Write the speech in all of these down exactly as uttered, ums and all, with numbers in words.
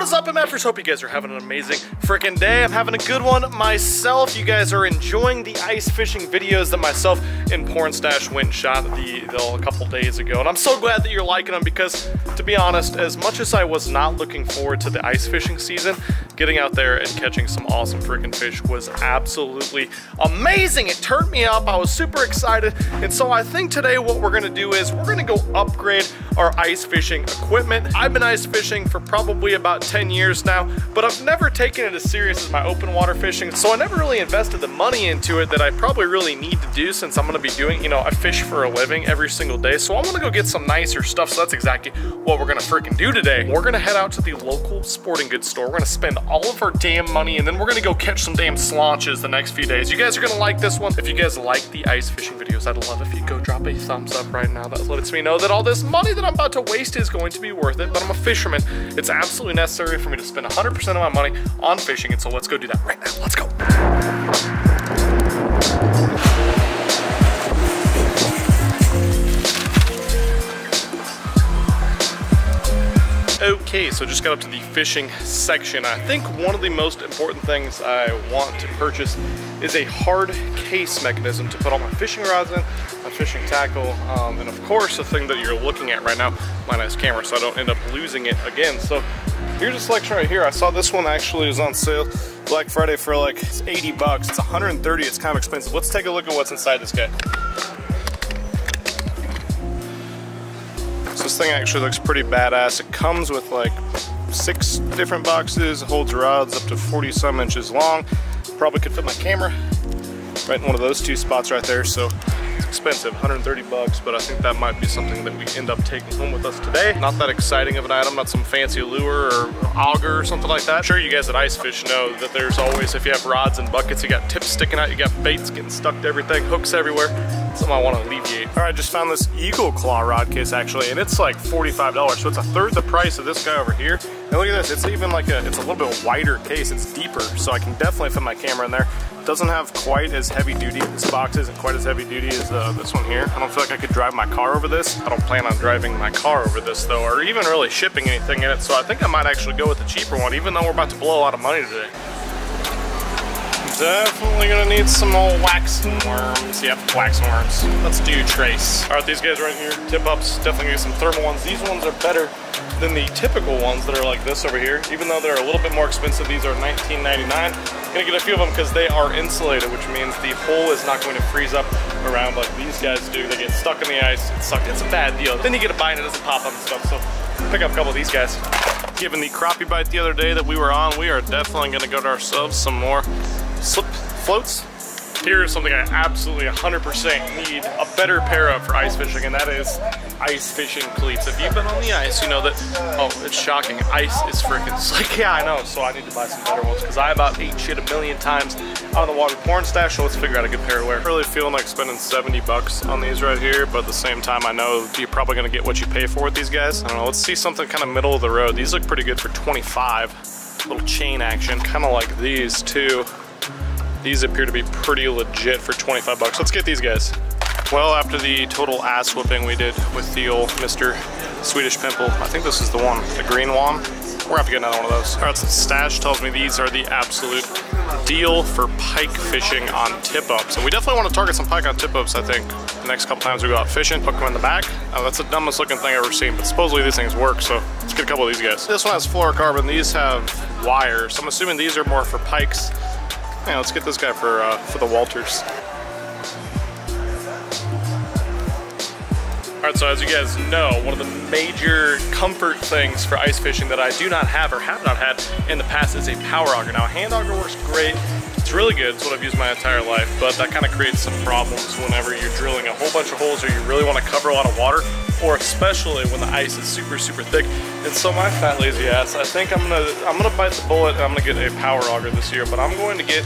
What is up, I'm Afrin. Hope you guys are having an amazing freaking day. I'm having a good one myself. You guys are enjoying the ice fishing videos that myself and Pornstash went and shot the, the, a couple days ago. And I'm so glad that you're liking them because, to be honest, as much as I was not looking forward to the ice fishing season, getting out there and catching some awesome freaking fish was absolutely amazing. It turned me up. I was super excited. And so I think today what we're going to do is we're going to go upgrade our ice fishing equipment. I've been ice fishing for probably about ten years now, but I've never taken it as serious as my open water fishing. So I never really invested the money into it that I probably really need to do, since I'm going to be doing, you know, I fish for a living every single day. So I want to go get some nicer stuff. So that's exactly what we're going to freaking do today. We're going to head out to the local sporting goods store. We're going to spend all of our damn money, and then we're gonna go catch some damn slaunches the next few days. You guys are gonna like this one. If you guys like the ice fishing videos, I'd love if you go drop a thumbs up right now. That lets me know that all this money that I'm about to waste is going to be worth it, but I'm a fisherman. It's absolutely necessary for me to spend one hundred percent of my money on fishing, and so let's go do that right now. Let's go. Okay, so just got up to the fishing section. I think one of the most important things I want to purchase is a hard case mechanism to put all my fishing rods in, my fishing tackle, um, and of course the thing that you're looking at right now, my nice camera, so I don't end up losing it again. So here's a selection right here. I saw this one actually was on sale Black Friday for like eighty bucks. It's one hundred thirty, it's kind of expensive. Let's take a look at what's inside this guy. This thing actually looks pretty badass. It comes with like six different boxes, holds rods up to forty some inches long. Probably could fit my camera right in one of those two spots right there. So it's expensive, one hundred thirty bucks, but I think that might be something that we end up taking home with us today. Not that exciting of an item, not some fancy lure or auger or something like that. I'm sure you guys at ice fish know that there's always, if you have rods and buckets, you got tips sticking out, you got baits getting stuck to everything, hooks everywhere. Something I want to alleviate. All right, just found this Eagle Claw rod case actually, and it's like forty-five dollars, so it's a third the price of this guy over here. And look at this, it's even like a, it's a little bit wider case, it's deeper, so I can definitely fit my camera in there. It doesn't have quite as heavy duty, this box isn't quite as heavy duty as uh, this one here. I don't feel like I could drive my car over this. I don't plan on driving my car over this though, or even really shipping anything in it, so I think I might actually go with the cheaper one, even though we're about to blow a lot of money today. Definitely gonna need some old wax worms. Yep, wax worms. Let's do trace. All right, these guys right here, tip ups. Definitely gonna get some thermal ones. These ones are better than the typical ones that are like this over here. Even though they're a little bit more expensive, these are nineteen ninety-nine. Gonna get a few of them because they are insulated, which means the hole is not going to freeze up around like these guys do. They get stuck in the ice. It's sucked. It's a bad deal. Then you get a bite and it doesn't pop up and stuff. So pick up a couple of these guys. Given the crappie bite the other day that we were on, we are definitely gonna go to ourselves some more slip floats. Here is something I absolutely one hundred percent need a better pair of for ice fishing, and that is ice fishing cleats. If you've been on the ice, you know that, oh, it's shocking, ice is freaking slick. Yeah, I know, so I need to buy some better ones because I about ate shit a million times on the water Pornstash, so let's figure out a good pair to wear. Really feeling like spending seventy bucks on these right here, but at the same time, I know you're probably gonna get what you pay for with these guys. I don't know, let's see something kind of middle of the road. These look pretty good for twenty-five, little chain action, kind of like these too. These appear to be pretty legit for twenty-five bucks. Let's get these guys. Well, after the total ass whooping we did with the old Mister Swedish Pimple, I think this is the one, the green one. We're gonna have to get another one of those. All right, so Stash tells me these are the absolute deal for pike fishing on tip-ups. And we definitely want to target some pike on tip-ups, I think. The next couple times we go out fishing, hook them in the back. Oh, that's the dumbest looking thing I've ever seen, but supposedly these things work, so let's get a couple of these guys. This one has fluorocarbon, these have wires. So I'm assuming these are more for pikes. Yeah, let's get this guy for uh, for the Walters. All right, so as you guys know, one of the major comfort things for ice fishing that I do not have or have not had in the past is a power auger. Now, a hand auger works great. It's really good, it's what I've used my entire life, but that kind of creates some problems whenever you're drilling a whole bunch of holes or you really want to cover a lot of water, or especially when the ice is super, super thick. And so my fat lazy ass, I think I'm gonna, I'm gonna bite the bullet and I'm gonna get a power auger this year, but I'm going to get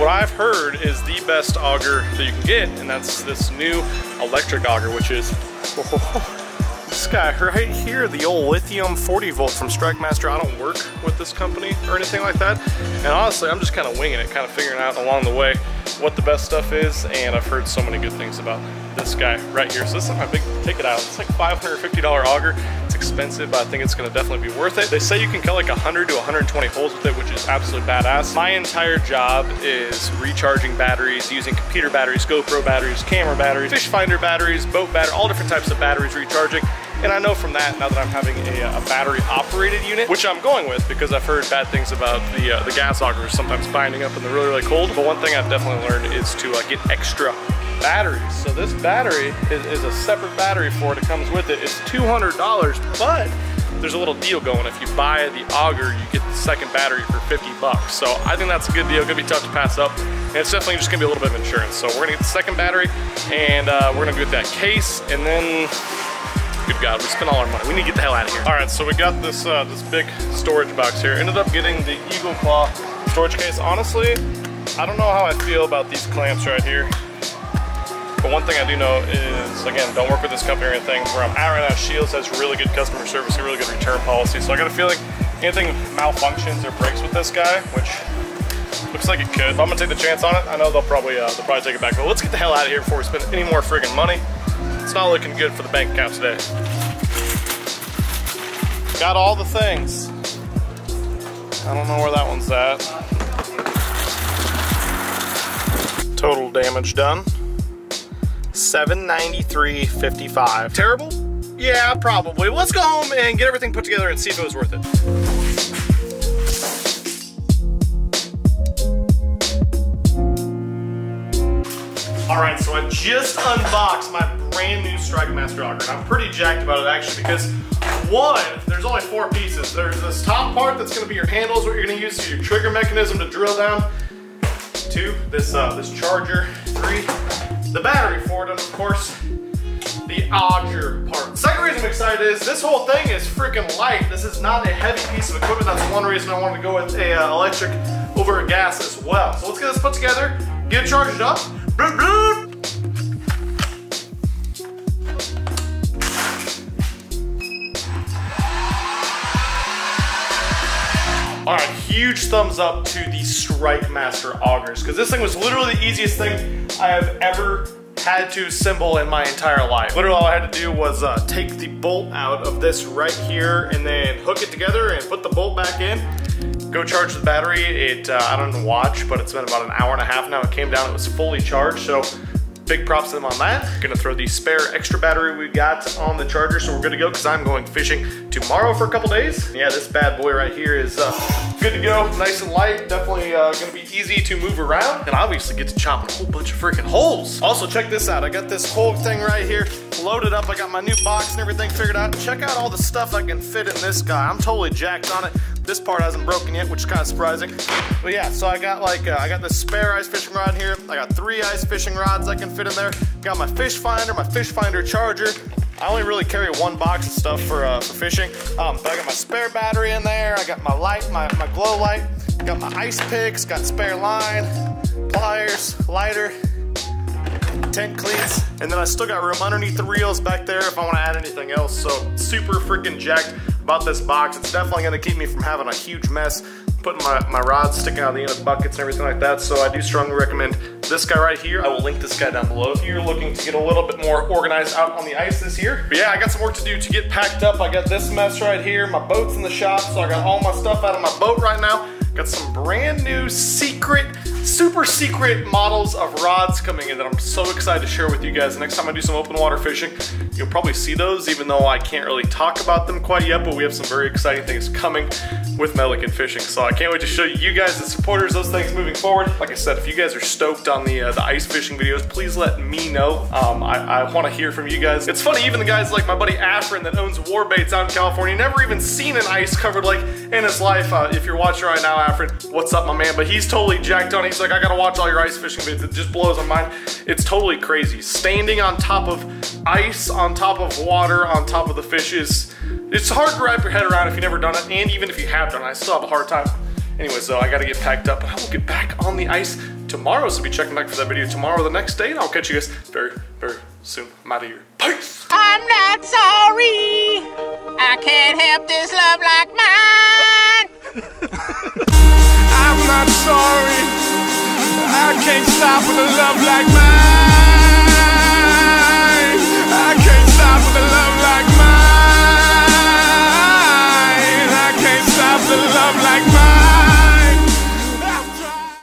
what I've heard is the best auger that you can get, and that's this new electric auger, which is, oh, this guy right here, the old lithium forty volt from StrikeMaster. I don't work with this company or anything like that, and honestly, I'm just kind of winging it, kind of figuring out along the way what the best stuff is, and I've heard so many good things about this guy right here. So this is my big ticket item. It's like five hundred fifty dollar auger. It's expensive, but I think it's gonna definitely be worth it. They say you can cut like one hundred to one hundred twenty holes with it, which is absolutely badass. My entire job is recharging batteries, using computer batteries, GoPro batteries, camera batteries, fish finder batteries, boat batteries, all different types of batteries recharging. And I know from that, now that I'm having a, a battery operated unit, which I'm going with because I've heard bad things about the uh, the gas augers sometimes binding up in the really, really cold. But one thing I've definitely learned is to uh, get extra batteries. So this battery is, is a separate battery for it. It comes with it. It's two hundred dollars, but there's a little deal going. If you buy the auger, you get the second battery for fifty bucks. So I think that's a good deal. It's gonna be tough to pass up. And it's definitely just gonna be a little bit of insurance. So we're gonna get the second battery and uh, we're gonna get that case, and then good God, we spent all our money. We need to get the hell out of here. All right, so we got this uh, this big storage box here. Ended up getting the Eagle Claw storage case. Honestly, I don't know how I feel about these clamps right here. But one thing I do know is, again, don't work with this company or anything. Where I'm at right now, Shields has really good customer service, a really good return policy. So I got a feeling anything malfunctions or breaks with this guy, which looks like it could. If I'm gonna take the chance on it, I know they'll probably uh, they'll probably take it back. But let's get the hell out of here before we spend any more friggin' money. It's not looking good for the bank account today. Got all the things. I don't know where that one's at. Total damage done. seven ninety-three fifty-five. Terrible? Yeah, probably. Let's go home and get everything put together and see if it was worth it. All right, so I just unboxed my brand new StrikeMaster auger, and I'm pretty jacked about it actually because one, there's only four pieces. There's this top part that's gonna be your handles, what you're gonna use for your trigger mechanism to drill down. Two, this uh, this charger. Three, the battery for it, and of course, the auger part. The second reason I'm excited is this whole thing is freaking light. This is not a heavy piece of equipment. That's one reason I wanted to go with a uh, electric over a gas as well. So let's get this put together, get it charged up. All right, huge thumbs up to the StrikeMaster augers, because this thing was literally the easiest thing I have ever had to assemble in my entire life. Literally all I had to do was uh, take the bolt out of this right here and then hook it together and put the bolt back in. Go charge the battery. It uh, I don't watch, but it's been about an hour and a half now. It came down, it was fully charged, so big props to them on that. I'm gonna throw the spare extra battery we got on the charger, so we're good to go because I'm going fishing tomorrow for a couple days. Yeah, this bad boy right here is uh, good to go, nice and light. Definitely uh, gonna be easy to move around, and obviously get to chop a whole bunch of freaking holes. Also, check this out. I got this whole thing right here loaded up. I got my new box and everything figured out. Check out all the stuff I can fit in this guy. I'm totally jacked on it. This part hasn't broken yet, which is kind of surprising. But yeah, so I got like, uh, I got this spare ice fishing rod here. I got three ice fishing rods I can fit in there. Got my fish finder, my fish finder charger. I only really carry one box of stuff for, uh, for fishing. Um, but I got my spare battery in there. I got my light, my, my glow light. Got my ice picks, got spare line, pliers, lighter, tent cleats. And then I still got room underneath the reels back there if I wanna add anything else. So super freaking jacked about this box. It's definitely gonna keep me from having a huge mess, putting my, my rods sticking out of the end of buckets and everything like that. So I do strongly recommend this guy right here. I will link this guy down below if you're looking to get a little bit more organized out on the ice this year. But yeah, I got some work to do to get packed up. I got this mess right here. My boat's in the shop, so I got all my stuff out of my boat right now. Got some brand new secret, super secret models of rods coming in that I'm so excited to share with you guys. The next time I do some open water fishing, you'll probably see those, even though I can't really talk about them quite yet, but we have some very exciting things coming with Milliken Fishing. So I can't wait to show you guys, the supporters, those things moving forward. Like I said, if you guys are stoked on the, uh, the ice fishing videos, please let me know. Um, I, I wanna hear from you guys. It's funny, even the guys like my buddy Afrin that owns War Baits out in California, never even seen an ice covered like in his life. Uh, if you're watching right now, Afrin, what's up, my man? But he's totally jacked on it. He's like, I gotta watch all your ice fishing videos. It just blows my mind. It's totally crazy. Standing on top of ice, on top of water, on top of the fishes. It's hard to wrap your head around if you've never done it, and even if you have done it, I still have a hard time. Anyway, so I gotta get packed up, but I will get back on the ice tomorrow, so be checking back for that video tomorrow or the next day, and I'll catch you guys very, very soon. I'm out of here. Peace! I'm not sorry. I can't help this love like mine. I'm not sorry. I can't stop with a love like mine. I can't stop with a love like mine. loves a love like